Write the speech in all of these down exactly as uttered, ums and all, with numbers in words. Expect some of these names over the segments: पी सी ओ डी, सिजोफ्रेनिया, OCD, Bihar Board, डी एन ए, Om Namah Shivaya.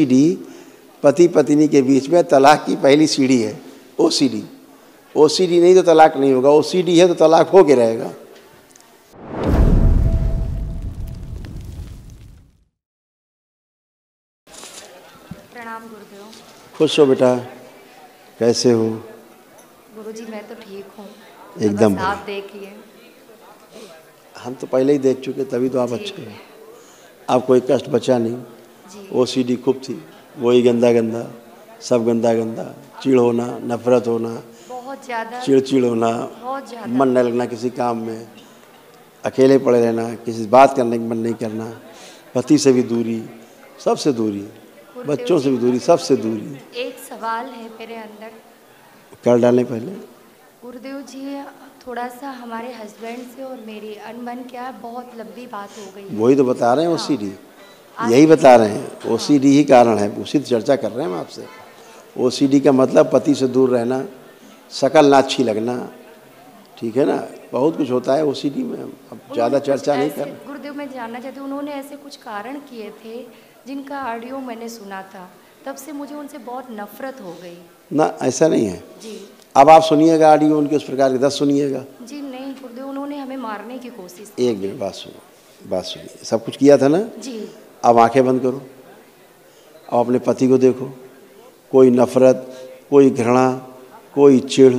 ओ C D पति पत्नी के बीच में तलाक की पहली सीढ़ी है। ओ C D O C D नहीं तो तलाक नहीं होगा, ओ सी डी है तो तलाक हो के रहेगा। प्रणाम गुरुदेव। खुश हो बेटा, कैसे हो? गुरुजी मैं तो ठीक हूँ एकदम। आप देखिए, हम तो पहले ही देख चुके तभी तो आप अच्छे हैं, आप कोई कष्ट बचा नहीं। ओ सी डी खूब थी, वही गंदा गंदा सब गंदा गंदा, चिड़ होना, नफरत होना, बहुत ज़्यादा चिड़ चिड़ होना, मन न लगना किसी काम में, अकेले पड़े रहना, किसी बात करने का मन नहीं करना, पति से भी दूरी, सबसे दूरी, बच्चों से भी दूरी, सबसे दूरी। एक सवाल है मेरे अंदर, कर डालें पहले। गुरुदेव जी थोड़ा सा हमारे हस्बैंड से और मेरी अनबन क्या बहुत लंबी बात हो गई, वही तो बता रहे हैं। ओ सी डी यही बता रहे हैं, ओ सी डी ही कारण है, उसी चर्चा कर रहे हैं हम आपसे। ओ सी डी का मतलब पति से दूर रहना, शकल ना अच्छी लगना, ठीक है ना, बहुत कुछ होता है ओ सी डी में, अब ज़्यादा चर्चा नहीं कर। गुरुदेव मैं जानना चाहती हूँ, उन्होंने ऐसे कुछ कारण किए थे जिनका ऑडियो मैंने सुना था, तब से मुझे उनसे बहुत नफरत हो गई। ना ऐसा नहीं है जी। अब आप सुनिएगा ऑडियो उनके, उस प्रकार के दस सुनिएगा। जी नहीं गुरुदेव, उन्होंने हमें मारने की कोशिश। एक मिनट बात सुनो, बात सुनिए, सब कुछ किया था ना जी। अब आंखें बंद करो, अब अपने पति को देखो, कोई नफरत, कोई घृणा, कोई चिढ़,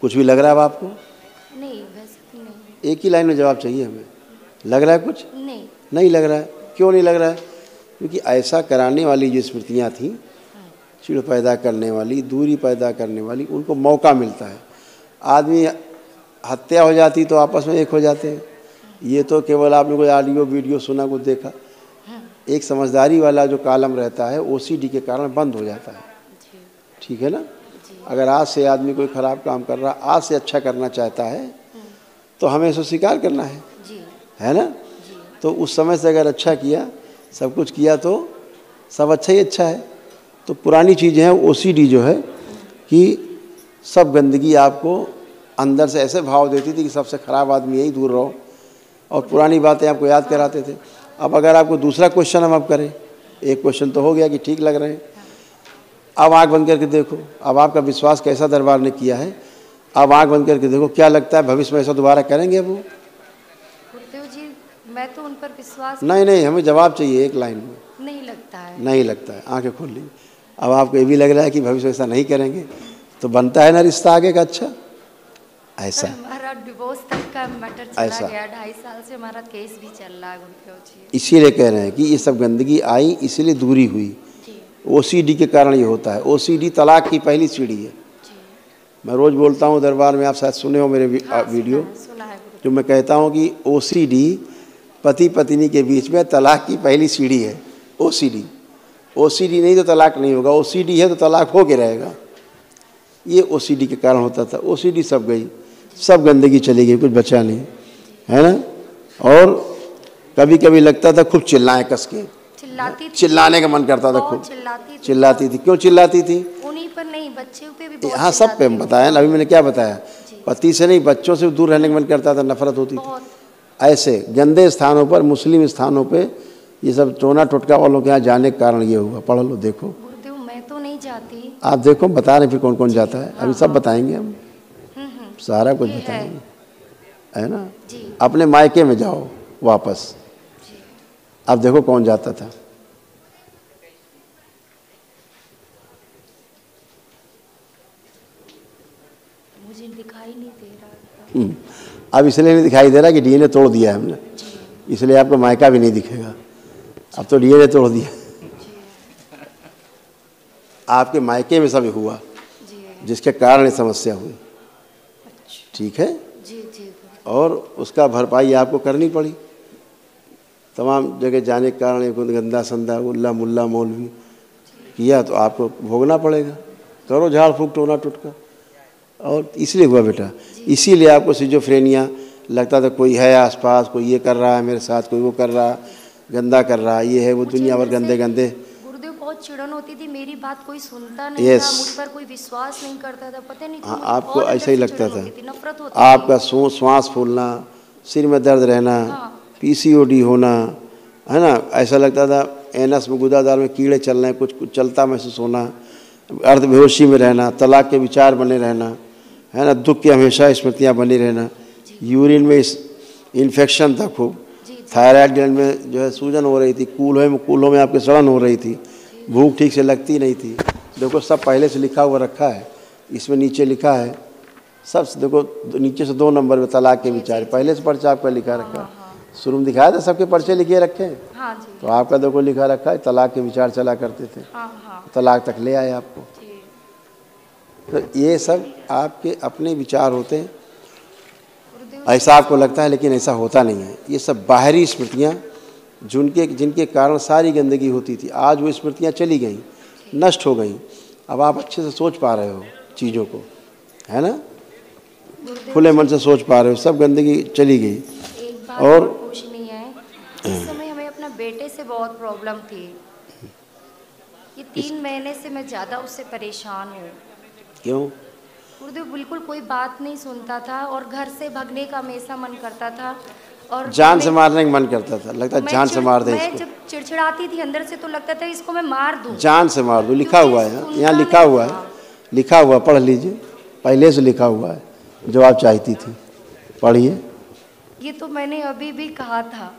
कुछ भी लग रहा है आपको? नहीं, वैसे नहीं। एक ही लाइन में जवाब चाहिए हमें। लग रहा है कुछ? नहीं, नहीं लग रहा है। क्यों नहीं लग रहा है? क्योंकि ऐसा कराने वाली जो स्मृतियाँ थीं, चिढ़ पैदा करने वाली, दूरी पैदा करने वाली, उनको मौका मिलता है। आदमी हत्या हो जाती तो आपस में एक हो जाते हैं। ये तो केवल आपने कोई ऑडियो वीडियो सुना, कुछ देखा। एक समझदारी वाला जो कालम रहता है ओ सी डी के कारण बंद हो जाता है, ठीक है ना। अगर आज से आदमी कोई ख़राब काम कर रहा, आज से अच्छा करना चाहता है तो हमें इसको स्वीकार करना है, है ना। तो उस समय से अगर अच्छा किया, सब कुछ किया, तो सब अच्छा ही अच्छा है। तो पुरानी चीज़ें हैं ओ सी डी जो है कि सब गंदगी आपको अंदर से ऐसे भाव देती थी कि सबसे ख़राब आदमी यही दूर रहो, और पुरानी बातें आपको याद कराते थे। अब अगर आपको दूसरा क्वेश्चन हम आप करें, एक क्वेश्चन तो हो गया कि ठीक लग रहे हैं। अब आँख बंद करके देखो, अब आपका विश्वास कैसा दरबार ने किया है। अब आँख बंद करके देखो, क्या लगता है भविष्य में ऐसा दोबारा करेंगे? अब वो गुरुदेव जी मैं तो उन पर विश्वास नहीं। नहीं हमें जवाब चाहिए एक लाइन में। नहीं लगता है, नहीं लगता है। आँखें खोल ली, अब आपको ये भी लग रहा है कि भविष्य में ऐसा नहीं करेंगे, तो बनता है ना रिश्ता आगे का अच्छा। ऐसा हमारा डिवोर्स तक का मैटर चला गया, ढाई साल से हमारा केस भी चल रहा है गुरुदेव जी। इसीलिए कह रहे हैं कि ये सब गंदगी आई, इसीलिए दूरी हुई। ओ सी डी के कारण ये होता है। ओ सी डी तलाक की पहली सीढ़ी है। मैं रोज़ बोलता हूँ दरबार में, आप शायद सुने हो मेरे वी, हाँ, वीडियो सुना है, सुना है जो मैं कहता हूँ कि ओ सी डी पति पत्नी के बीच में तलाक की पहली सीढ़ी है। ओ C D O C D नहीं तो तलाक नहीं होगा, ओ सी डी है तो तलाक हो के रहेगा। ये ओ सी डी के कारण होता था। ओ सी डी सब गई, सब गंदगी चली गई, कुछ बचा नहीं, है ना। और कभी कभी लगता था खूब चिल्लाएं, कस के चिल्लाती, चिल्लाने का मन करता था, खूब चिल्लाती चिल्लाती थी। क्यों चिल्लाती थी? उन्हीं पर नहीं, बच्चों पे भी। हाँ सब पे, बताया ना अभी मैंने, क्या बताया? पति से नहीं, बच्चों से दूर रहने का मन करता था, नफरत होती थी। ऐसे गंदे स्थानों पर, मुस्लिम स्थानों पर ये सब टोना टोटका वालों के यहाँ जाने के कारण ये हुआ। पढ़ लो, देखो। गुरुदेव मैं तो नहीं जाती, आप देखो, बता रहे फिर कौन कौन जाता है, अभी सब बताएंगे हम, सारा कुछ बताएंगे, है ना। अपने मायके में जाओ वापस, आप देखो कौन जाता था। मुझे दिखाई नहीं दे रहा। अब इसलिए नहीं दिखाई दे रहा कि डी एन ए तोड़ दिया है हमने, इसलिए आपको मायका भी नहीं दिखेगा। अब तो डी एन ए तोड़ दिया, आपके मायके में सब हुआ जिसके कारण समस्या हुई, ठीक है जी, जी। और उसका भरपाई आपको करनी पड़ी। तमाम जगह जाने के कारण एक गंदा संदा उल्ला मुल्ला मौलवी किया, तो आपको भोगना पड़ेगा। करो झाड़ फूक, टोना टुटका, और इसलिए हुआ बेटा। इसीलिए आपको सिजोफ्रेनिया लगता था, कोई है आसपास, कोई ये कर रहा है मेरे साथ, कोई वो कर रहा है, गंदा कर रहा है, ये है वो, दुनिया भर गंदे गंदे। बहुत चिड़न होती थी, मेरी बात कोई सुनता नहीं yes. था, मुझ पर कोई विश्वास नहीं करता था, पता नहीं। हाँ आपको ऐसा ही लगता था, नफरत होती, आपका श्वास फूलना, सिर में दर्द रहना, हाँ। पी सी ओ डी होना, है ना। ऐसा लगता था एनस में गुदादार में कीड़े चलना, कुछ कुछ चलता महसूस होना, अर्धबेहोशी में रहना, तलाक के विचार बने रहना, है ना, दुख की हमेशा स्मृतियाँ बनी रहना, यूरिन में इन्फेक्शन था खूब, थायराइड ग्लैंड में जो है सूजन हो रही थी, कूल्हों में कूल्हों में आपके सड़न हो रही थी, भूख ठीक से लगती नहीं थी। देखो सब पहले से लिखा हुआ रखा है, इसमें नीचे लिखा है सब। देखो नीचे से दो नंबर में तलाक के विचार पहले से पर्चा आपका लिखा रखा है, शुरू में दिखाया था सबके पर्चे लिखे रखे हैं, तो आपका देखो लिखा रखा है तलाक के विचार चला करते थे, तलाक तक ले आए आपको। तो ये सब आपके अपने विचार होते हैं, ऐसा आपको लगता है, लेकिन ऐसा होता नहीं है। ये सब बाहरी स्मृतियाँ जिनके जिनके कारण सारी गंदगी होती थी, आज वो स्मृतियाँ चली गईं, नष्ट हो गईं। अब आप अच्छे से सोच पा रहे हो चीज़ों को, है ना, खुले मन से सोच पा रहे हो, सब गंदगी चली गई। और कुछ नहीं है, इस समय हमें अपना बेटे से बहुत प्रॉब्लम थी, ये तीन महीने से मैं ज़्यादा उससे परेशान हूँ। क्यों? गुरुदेव बिल्कुल कोई बात नहीं सुनता था और घर से भगने का हमेशा मन करता था और जान से मारने का मन करता था, लगता जान से मार दे इसको। मैं जब चिड़चिड़ाती थी अंदर से तो लगता था इसको मैं मार दूं, जान से मार दूं। लिखा हुआ है, यहाँ लिखा हुआ है, लिखा हुआ पढ़ लीजिए, पहले से लिखा हुआ है जो आप चाहती थी, पढ़िए। ये तो मैंने अभी भी कहा था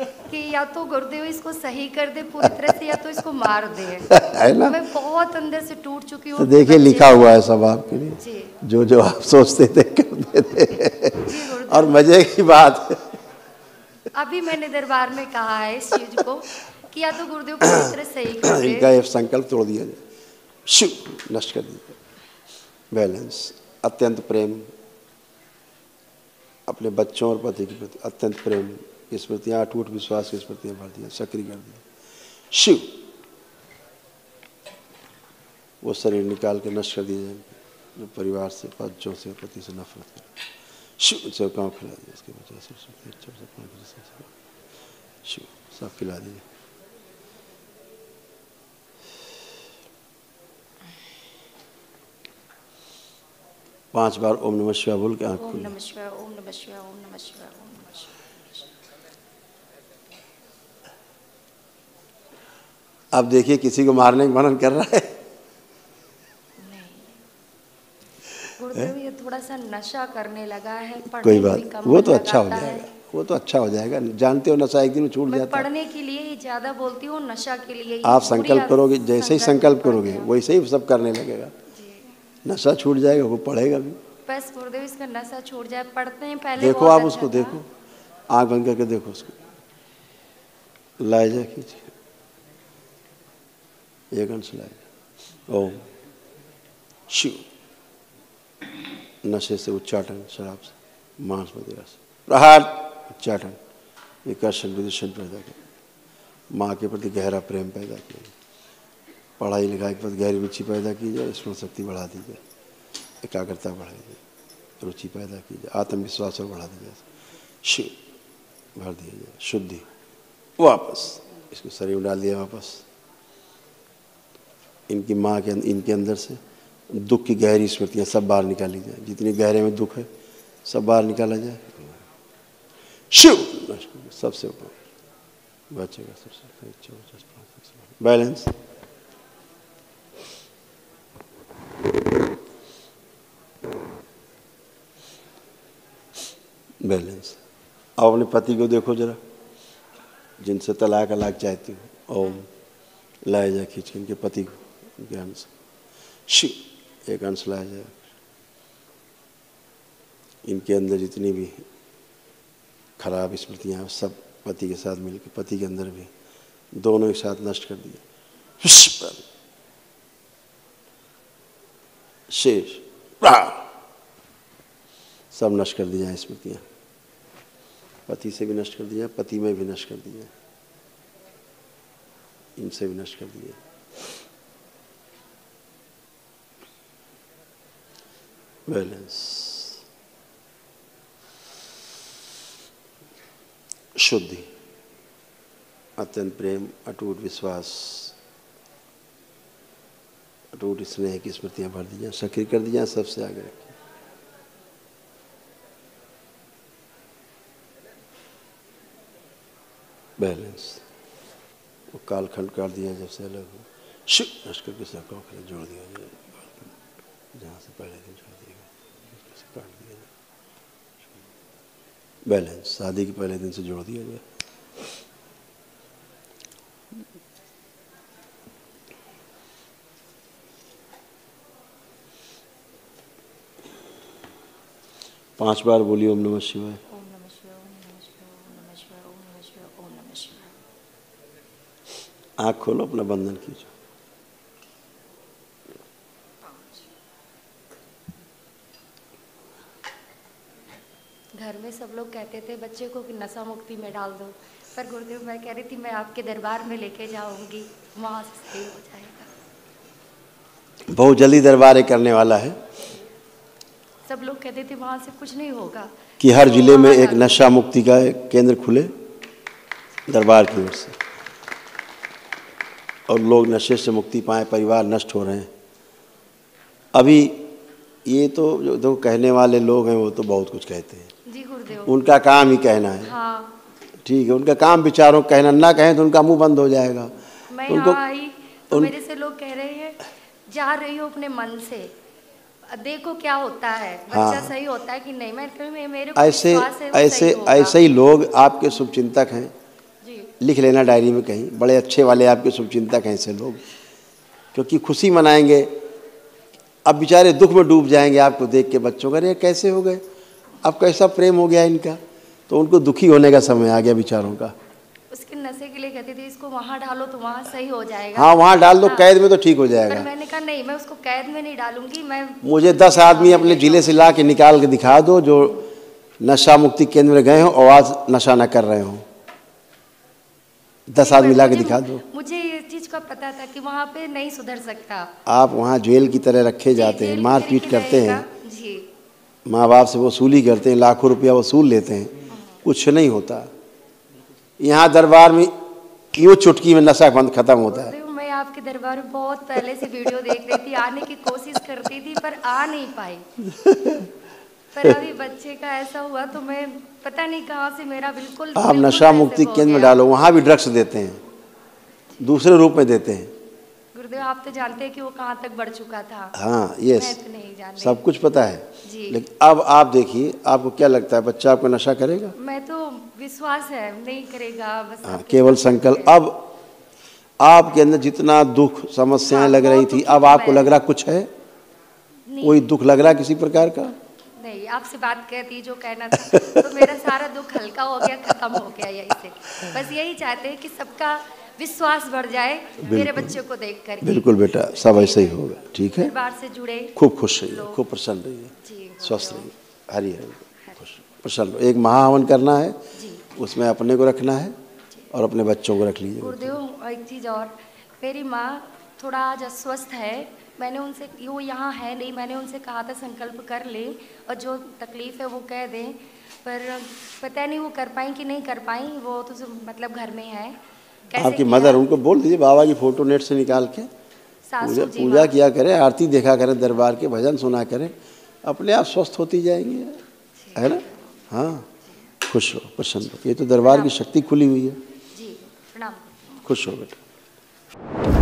कि या तो गुरुदेव इसको सही कर दे पूरी तरह से या तो इसको मार दे, है ना। मैं बहुत अंदर से टूट चुकी हूँ। तो देखिए लिखा हुआ है सब आपके लिए, जो जो आप सोचते थे कर देते। और मजे की बात अभी मैंने दरबार में कहा है इस चीज को कि या तो गुरुदेव पूरी तरह सही कर दे, इनका संकल्प तोड़ दिया जाए, नष्ट कर दिया, बैलेंस। अत्यंत प्रेम अपने बच्चों और पति के प्रति, अत्यंत प्रेम स्मृतियाँ, अटूट विश्वास की स्मृतियाँ भर दिया, सक्रिय कर दिया। शिव वो शरीर निकाल के नष्ट कर दिए जो परिवार से, बच्चों से, पति से नफरत कर, शिव सब गाँव खिला दिए, इसके बच्चों से शिव सब खिला दिए। पांच बार ओम नमः शिवाय बोल के आँख खोल, ओम नमः शिवाय, ओम नमः शिवाय, ओम नमः शिवाय। अब देखिए किसी को मारने का मनन कर रहा है नहीं। गुरुदेव ये थोड़ा सा नशा करने लगा है, कोई बात, वो तो अच्छा हो जाएगा, वो तो अच्छा हो जाएगा। जानते हो नशा एक दिन छूट जाता है। पढ़ने के लिए ही ज्यादा बोलती हूँ, नशा के लिए। आप संकल्प करोगे, जैसे ही संकल्प करोगे वैसे ही सब करने लगेगा, नशा छूट जाएगा, वो पढ़ेगा भी। बस गुरुदेव इसका नशा छूट जाए, पढ़ते हैं पहले। देखो आप उसको, देखो आँख बंद करके देखो उसको, लाइजा कीजिए, ये घंस लाएगा। ओम शिव, नशे से, उच्चाटन, शराब से, मांस मदिरा से, प्रहार, उच्चाटन, विकर्षण, विदूषण पैदा किया, माँ के प्रति गहरा प्रेम पैदा किया, पढ़ाई लिखाई के प्रति गहरी रुचि पैदा की जाए, स्मरण शक्ति बढ़ा दी जाए, एकाग्रता बढ़ाई जाए, रुचि पैदा की जाए, आत्मविश्वास और बढ़ा दी जाए, शिव भर दिया जाए, शुद्धि। वापस इसको शरीर में डाल दिया, वापस इनकी माँ के इनके अंदर से दुख की गहरी स्मृतियाँ सब बाहर निकाली जाए, जितने गहरे में दुख है सब बाहर निकाला जाए। शिव सबसे ऊपर बच्चे का सबसे बैलेंस। बैलेंस। अब अपने पति को देखो जरा, जिनसे तलाक अलाक चाहती हो, ओम लाया जाए खींच के इनके पति को, ज्ञान से शिव एक अंश लाया जाए, इनके अंदर जितनी भी खराब स्मृतियाँ सब पति के साथ मिलकर, पति के अंदर भी, दोनों एक साथ नष्ट कर दिया। शेष सब नष्ट कर दी जाए स्मृतियाँ, पति से भी नष्ट कर दिया, पति में भी नष्ट कर दिया, इनसे भी नष्ट कर दिया। बैलेंस। शुद्धि, अत्यंत प्रेम, अटूट विश्वास, अटूट स्नेह की स्मृतियाँ भर दी जाए, सक्रिय कर दी जाए, सबसे आगे रखें। बैलेंस। वो कालखंड कर दिया जब से अलग हुआ शिश करके सड़कों के जोड़ दिया जाए जहाँ से पहले दिन जोड़ दिया से काट दिया जाए बैलेंस शादी के पहले दिन से जोड़ दिया जाए। पांच बार बोलिए ओम नमः शिवाय। आँख खोलो अपना बंधन कीजिए। घर में सब लोग कहते थे बच्चे को कि नशा मुक्ति में डाल दो, पर गुरुदेव मैं कह रही थी मैं आपके दरबार में लेके जाऊंगी वहाँ से सही हो जाएगा। बहुत जल्दी दरबार करने वाला है। सब लोग कहते थे वहाँ से कुछ नहीं होगा कि हर जिले में एक नशा मुक्ति का एक केंद्र खुले दरबार की ओर से और लोग नशे से मुक्ति पाएँ, परिवार नष्ट हो रहे हैं। अभी ये तो जो तो कहने वाले लोग हैं वो तो बहुत कुछ कहते हैं जी गुरुदेव, उनका काम ही कहना है। हाँ। ठीक है, उनका काम विचारों कहना, ना कहें तो उनका मुंह बंद हो जाएगा। मैं उनको आई तो उन... मेरे से लोग कह रहे हैं जा रही हो अपने मन से देखो क्या होता है बच्चा। हाँ। सही होता है कि नहीं। मैं तो मेरे को ऐसे ऐसे ऐसे ही लोग आपके शुभचिंतक हैं, लिख लेना डायरी में कहीं, बड़े अच्छे वाले आपके शुभचिंतक हैं ऐसे लोग, क्योंकि खुशी मनाएंगे। अब बेचारे दुख में डूब जाएंगे आपको देख के, बच्चों का अरे कैसे हो गए, अब कैसा प्रेम हो गया इनका, तो उनको दुखी होने का समय आ गया बेचारों का। उसके नशे के लिए कहती थी इसको वहाँ डालो तो वहाँ सही हो जाएगा। हाँ वहाँ डाल दो। हाँ। कैद में तो ठीक हो जाएगा। पर मैंने कहा नहीं, मैं उसको कैद में नहीं डालूंगी। मैं मुझे दस आदमी अपने जिले से ला के निकाल के दिखा दो जो नशा मुक्ति केंद्र में गए हों और आज नशा ना कर रहे हों, दस आदमी ला के दिखा दो। मुझे ये चीज़ का पता था कि वहाँ पे नहीं सुधर सकता। आप वहाँ जेल की तरह रखे जाते हैं, मारपीट करते हैं, माँ बाप से वसूली करते हैं, लाखों रुपया वसूल लेते हैं, कुछ नहीं होता। यहाँ दरबार में यूँ चुटकी में नशा बंद खत्म होता है। मैं आपके दरबार में बहुत पहले से वीडियो देख रही थी, आने की कोशिश करती थी पर आ नहीं पाई। पर अभी बच्चे का ऐसा हुआ तो मैं पता नहीं कहाँ से मेरा बिल्कुल। आप नशा मुक्ति केंद्र में डालो, वहाँ भी ड्रग्स देते हैं, दूसरे रूप में देते हैं। गुरुदेव आप तो जानते हैं कि वो कहाँ तक बढ़ चुका था। हाँ यस, तो नहीं जानते, सब कुछ पता है जी। लेकिन अब आप देखिए, आपको क्या लगता है बच्चा आपको नशा करेगा? मैं तो विश्वास है नहीं करेगा, बस। हाँ, केवल संकल्प। अब आपके अंदर जितना दुख समस्याएं लग रही थी अब आपको लग रहा कुछ है, कोई दुख लग रहा किसी प्रकार का? नहीं, आपसे बात करती जो कहना था तो मेरा सारा दुख हल्का हो गया, खत्म हो गया। यही से बस यही चाहते हैं कि सबका विश्वास बढ़ जाए मेरे बच्चे को देखकर। बिल्कुल बेटा, सब ऐसे ही होगा। ठीक है, परिवार से जुड़े, खूब खुश रहिए, खूब प्रसन्न रहिए, स्वस्थ रहिए, हरि हरि खुश प्रसन्न। एक महाहवन करना है, उसमें अपने को रखना है और अपने बच्चों को रख लीजिए। गुरुदेव एक चीज़ और, मेरी माँ थोड़ा आज अस्वस्थ है, मैंने उनसे वो यहाँ है नहीं, मैंने उनसे कहा था संकल्प कर ले और जो तकलीफ़ है वो कह दें, पर पता नहीं वो कर पाएँ कि नहीं कर पाएँ। वो तो मतलब घर में है। आपकी मदर, उनको बोल दीजिए बाबा की फ़ोटो नेट से निकाल के पूजा, पूजा किया करें, आरती देखा करें दरबार के, भजन सुना करें, अपने आप स्वस्थ होती जाएंगे, है ना। हाँ खुश हो, प्रसन्न हो, ये तो दरबार की शक्ति खुली हुई है। खुश हो बेटा।